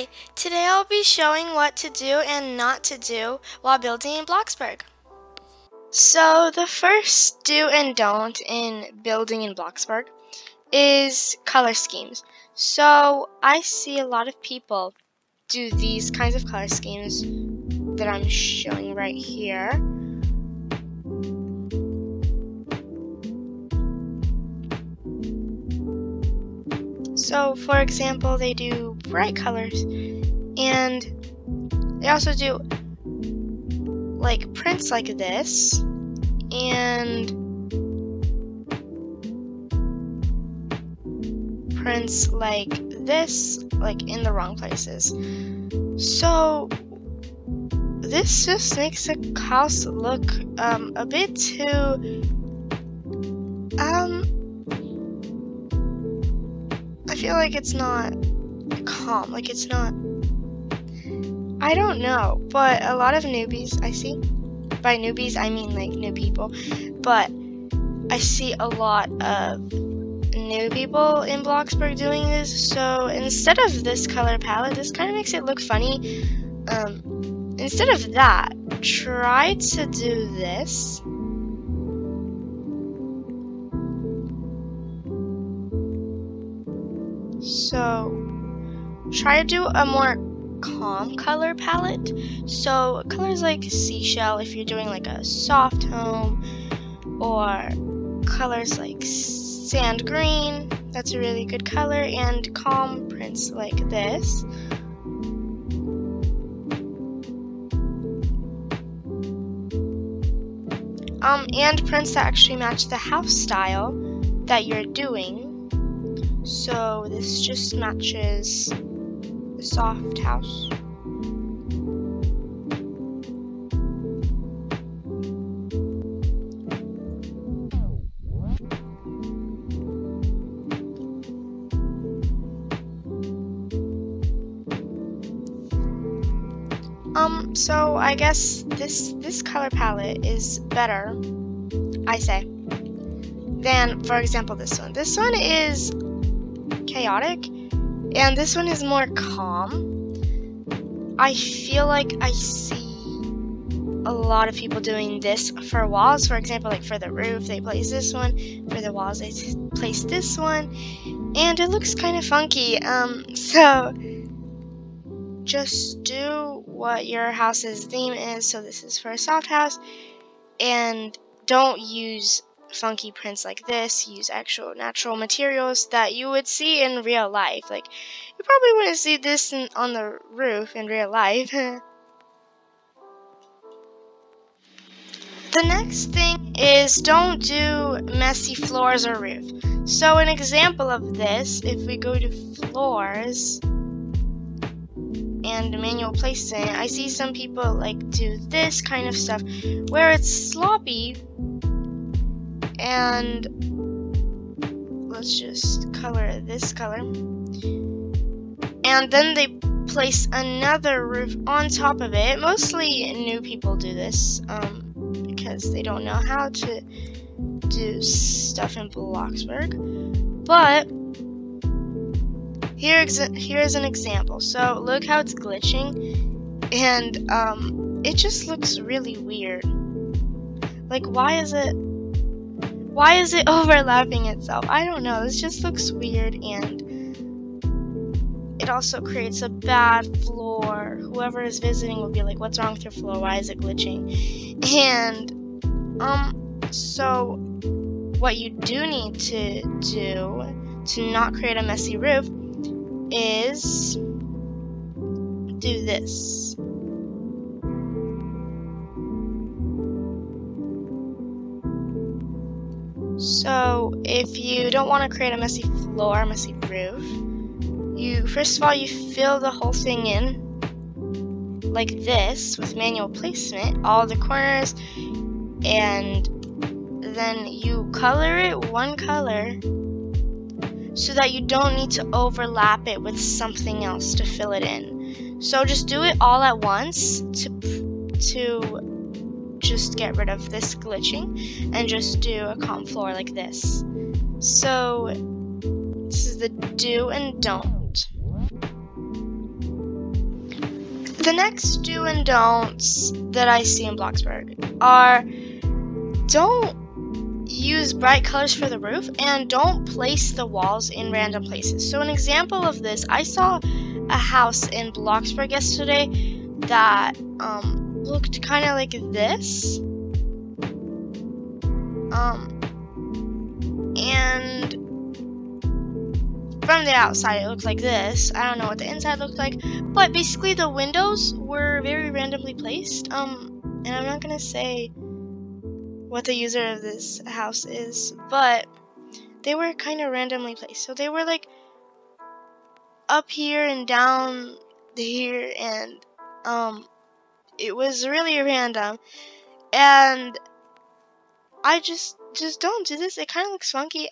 Hi, today I'll be showing what to do and not to do while building in Bloxburg. So the first do and don't in building in Bloxburg is color schemes. So I see a lot of people do these kinds of color schemes that I'm showing right here. So for example, they do bright colors, and they also do like prints like this, and prints like this, like in the wrong places. So this just makes a house look a bit too I feel like it's not calm, like it's not, I don't know, but a lot of newbies I see, by newbies I mean like new people, but I see a lot of new people in Bloxburg doing this, so instead of this color palette, this kind of makes it look funny. Instead of that, try to do this. So try to do a more calm color palette, so colors like seashell if you're doing like a soft home, or colors like sand green, that's a really good color, and calm prints like this. And prints that actually match the house style that you're doing. So this just matches the soft house. So I guess this color palette is better, I say, than for example this one. This one is chaotic, and this one is more calm. I feel like I see a lot of people doing this for walls, for example, like for the roof they place this one, for the walls they place this one, and it looks kind of funky. So just do what your house's theme is. So this is for a soft house, and don't use funky prints like this. Use actual natural materials that you would see in real life. Like, you probably wouldn't see this on the roof in real life. The next thing is, don't do messy floors or roof. So an example of this, if we go to floors and manual placement, I see some people like do this kind of stuff where it's sloppy. And let's just color this color, and then they place another roof on top of it. Mostly new people do this because they don't know how to do stuff in Bloxburg, but here is an example. So look how it's glitching, and it just looks really weird. Like, why is it overlapping itself? I don't know, this just looks weird, and it also creates a bad floor. Whoever is visiting will be like, what's wrong with your floor? Why is it glitching? And so what you do need to do to not create a messy roof is do this. So if you don't want to create a messy floor, messy roof, you first of all, you fill the whole thing in like this with manual placement, all the corners, and then you color it one color so that you don't need to overlap it with something else to fill it in. So just do it all at once to just get rid of this glitching, and just do a calm floor like this. So this is the do and don't. The next do and don'ts that I see in Bloxburg are don't use bright colors for the roof and don't place the walls in random places. So an example of this, I saw a house in Bloxburg yesterday that looked kind of like this. And from the outside it looked like this. I don't know what the inside looked like, but basically the windows were very randomly placed. And I'm not gonna say what the user of this house is, but they were kind of randomly placed. So they were like up here and down here, and it was really random, and I just don't do this. It kind of looks funky.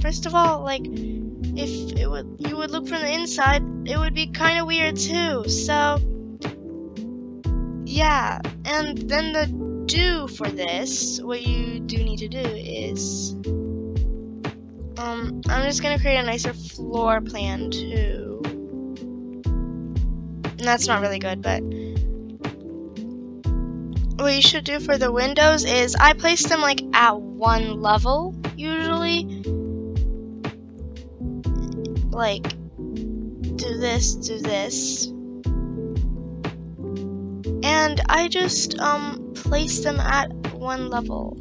First of all, like, if it would, you would look from the inside, it would be kind of weird too. So yeah. And then the do for this, what you do need to do is, I'm just gonna create a nicer floor plan too. And that's not really good, but what you should do for the windows is, I place them like at one level usually, like do this, and I just place them at one level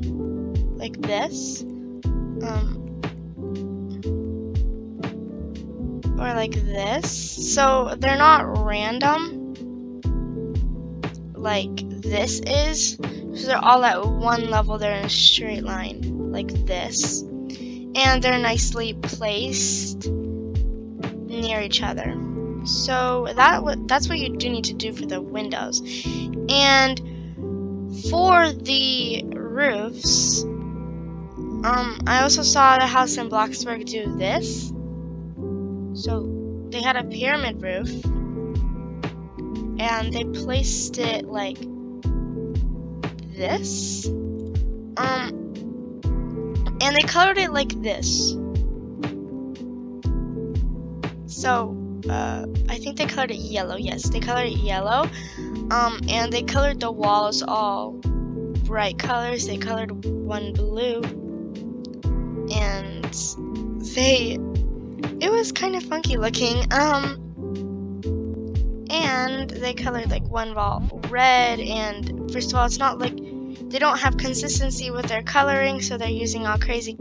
like this, or like this, so they're not random like this is. So they're all at one level, they're in a straight line like this, and they're nicely placed near each other. So that's what you do need to do for the windows. And for the roofs, I also saw the house in Bloxburg do this. So they had a pyramid roof, and they placed it like this, and they colored it like this. So I think they colored it yellow. Yes, they colored it yellow, and they colored the walls all bright colors. They colored one blue, and it was kind of funky looking. And they colored like one wall red, and first of all, it's not like, they don't have consistency with their coloring, so they're using all crazy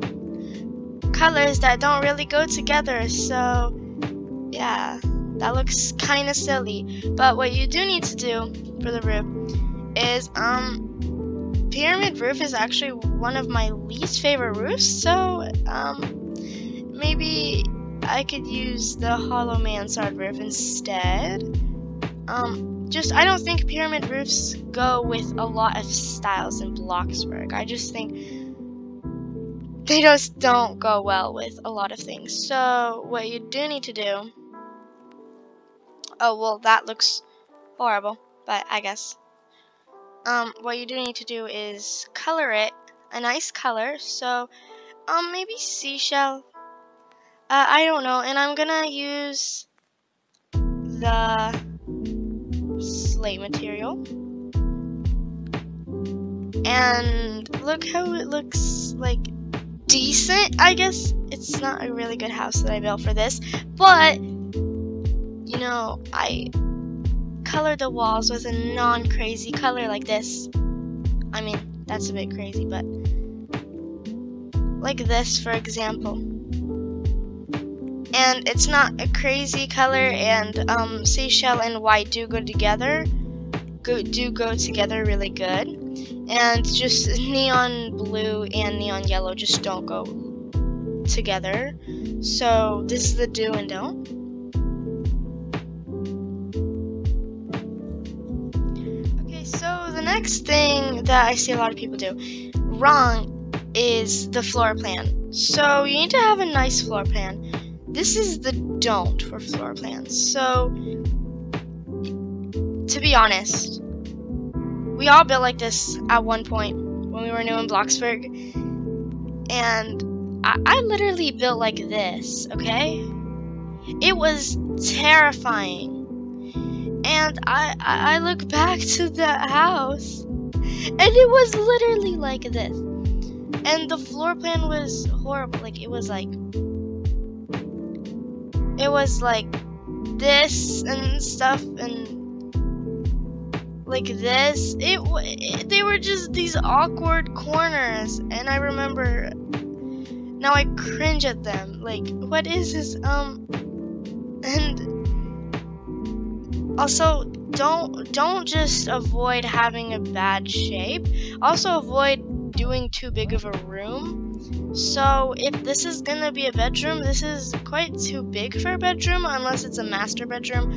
colors that don't really go together. So yeah, that looks kind of silly. But what you do need to do for the roof is, pyramid roof is actually one of my least favorite roofs, so maybe I could use the hollow mansard roof instead. I don't think pyramid roofs go with a lot of styles in Bloxburg. I just think they just don't go well with a lot of things. So what you do need to do, oh well, that looks horrible, but I guess what you do need to do is color it a nice color. So maybe seashell, I don't know. And I'm gonna use the slate material, and look how it looks like decent. I guess it's not a really good house that I built for this, but you know, I colored the walls with a non-crazy color like this. I mean, that's a bit crazy, but like this for example. And it's not a crazy color, and seashell and white do go together really good. And just neon blue and neon yellow just don't go together. So this is the do and don't. Okay, so the next thing that I see a lot of people do wrong is the floor plan. So you need to have a nice floor plan. This is the don't for floor plans. So, to be honest, we all built like this at one point when we were new in Bloxburg. And I literally built like this, okay? It was terrifying. and I look back to the house, and it was literally like this. And the floor plan was horrible. Like, it was like this and stuff, and like this. They were just these awkward corners, and I remember now I cringe at them. Like, what is this? And also, don't just avoid having a bad shape. Also, avoid doing too big of a room. So if this is gonna be a bedroom, this is quite too big for a bedroom, unless it's a master bedroom.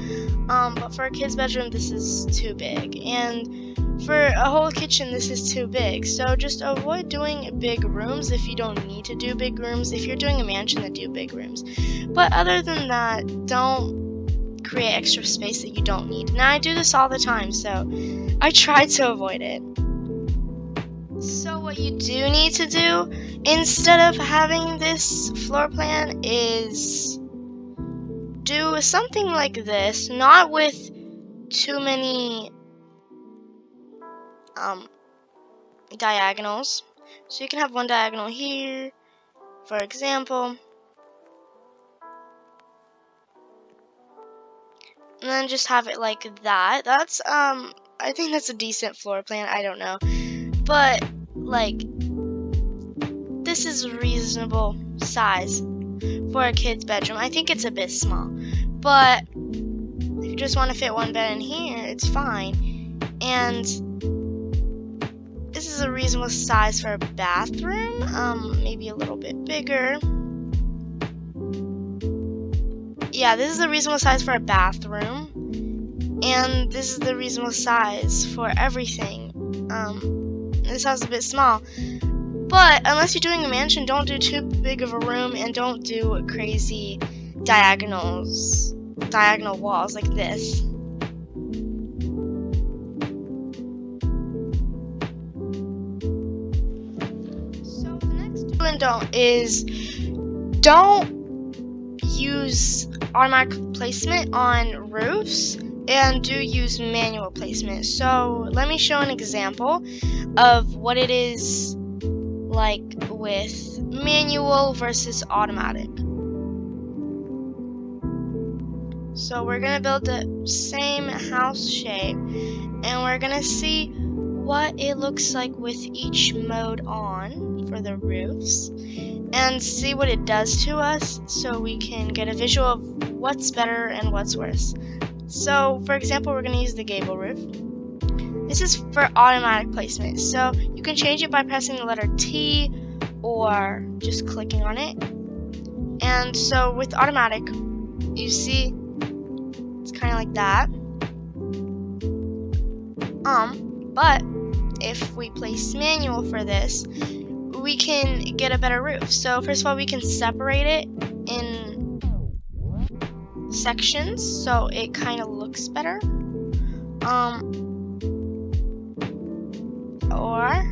But for a kid's bedroom, this is too big, and for a whole kitchen, this is too big. So just avoid doing big rooms if you don't need to do big rooms. If you're doing a mansion, then do big rooms. But other than that, don't create extra space that you don't need. Now, I do this all the time, so I try to avoid it. So what you do need to do, instead of having this floor plan, is do something like this, not with too many diagonals. So you can have one diagonal here, for example, and then just have it like that. That's I think that's a decent floor plan. I don't know, but like, this is a reasonable size for a kid's bedroom. I think it's a bit small, but if you just want to fit one bed in here, it's fine. And this is a reasonable size for a bathroom, maybe a little bit bigger. Yeah, this is a reasonable size for a bathroom, and this is the reasonable size for everything. This house is a bit small, but unless you're doing a mansion, don't do too big of a room, and don't do crazy diagonal walls like this. So the next do and don't is, don't use automatic placement on roofs, and do use manual placement. So let me show an example of what it is like with manual versus automatic. So we're gonna build the same house shape, and we're gonna see what it looks like with each mode on for the roofs, and see what it does to us, so we can get a visual of what's better and what's worse. So, for example, we're going to use the gable roof. This is for automatic placement, so you can change it by pressing the letter T or just clicking on it. And so with automatic, you see it's kind of like that. But if we place manual for this, we can get a better roof. So first of all, we can separate it in sections, so it kind of looks better, or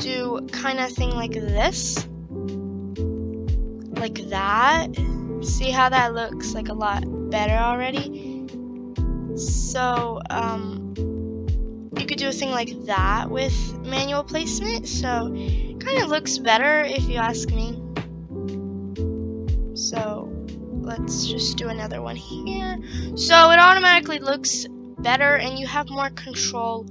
do kind of thing like this, like that. See how that looks like a lot better already? So you could do a thing like that with manual placement, so it kind of looks better if you ask me. So let's just do another one here. So it automatically looks better, and you have more control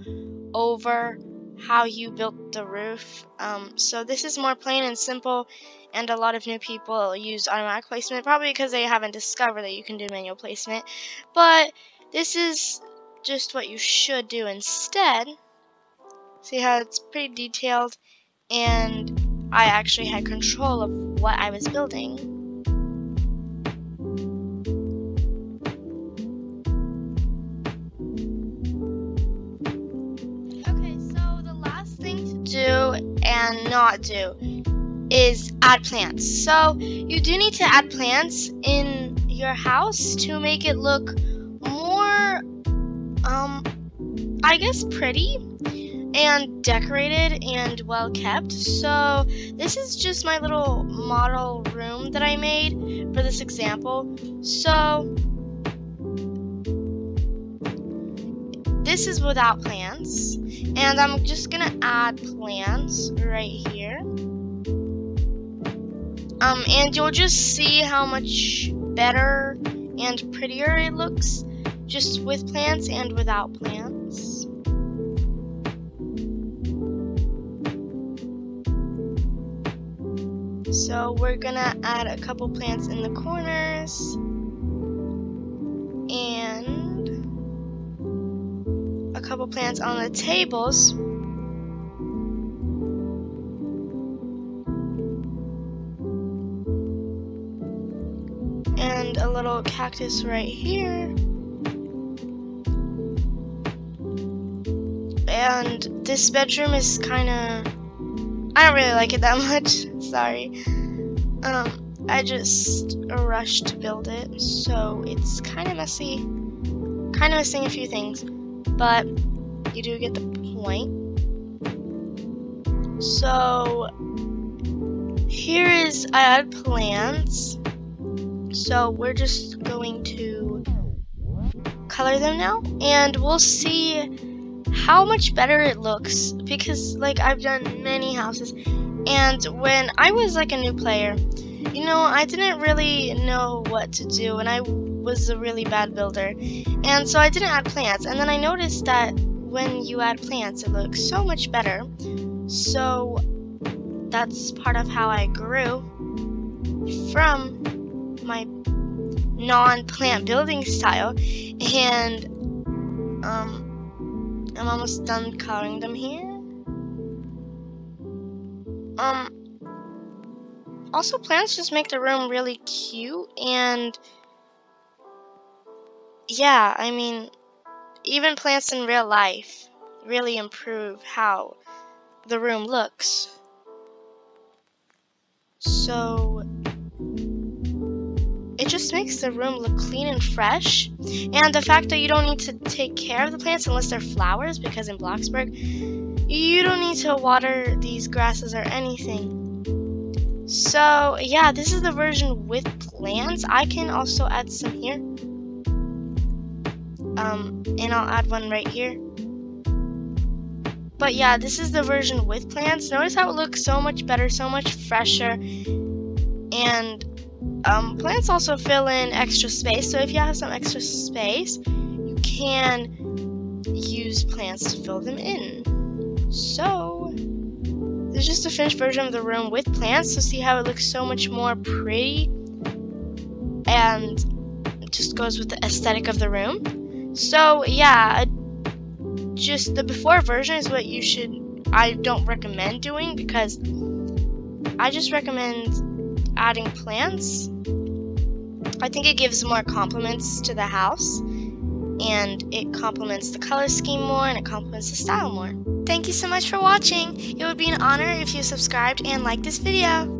over how you built the roof. So this is more plain and simple, and a lot of new people use automatic placement, probably because they haven't discovered that you can do manual placement. But this is just what you should do instead. See how it's pretty detailed, and I actually had control of what I was building. And not do is add plants. So you do need to add plants in your house to make it look more I guess pretty and decorated and well kept. So this is just my little model room that I made for this example. So This is without plants, and I'm just gonna add plants right here. And you'll just see how much better and prettier it looks just with plants and without plants. So we're gonna add a couple plants in the corners and a couple plants on the tables. And a little cactus right here. And this bedroom is kinda, I don't really like it that much, sorry. I just rushed to build it, so it's kinda messy. Kinda missing a few things, but you do get the point. So here is, I add plants. So we're just going to color them now, and we'll see how much better it looks, because like I've done many houses, and when I was like a new player, you know, I didn't really know what to do, and I was a really bad builder, and so I didn't add plants, and then I noticed that when you add plants it looks so much better. So that's part of how I grew from my non-plant building style. And I'm almost done coloring them here. Also, plants just make the room really cute, and yeah, I mean, even plants in real life really improve how the room looks. So it just makes the room look clean and fresh, and the fact that you don't need to take care of the plants unless they're flowers, because in Bloxburg you don't need to water these grasses or anything. So yeah, this is the version with plants. I can also add some here, and I'll add one right here. But yeah, this is the version with plants. Notice how it looks so much better, so much fresher, and plants also fill in extra space, so if you have some extra space, you can use plants to fill them in. So this is just a finished version of the room with plants, so see how it looks so much more pretty, and it just goes with the aesthetic of the room. So yeah, just the before version is what you should, I don't recommend doing, because I just recommend adding plants. I think it gives more compliments to the house, and it complements the color scheme more, and it complements the style more. Thank you so much for watching. It would be an honor if you subscribed and liked this video.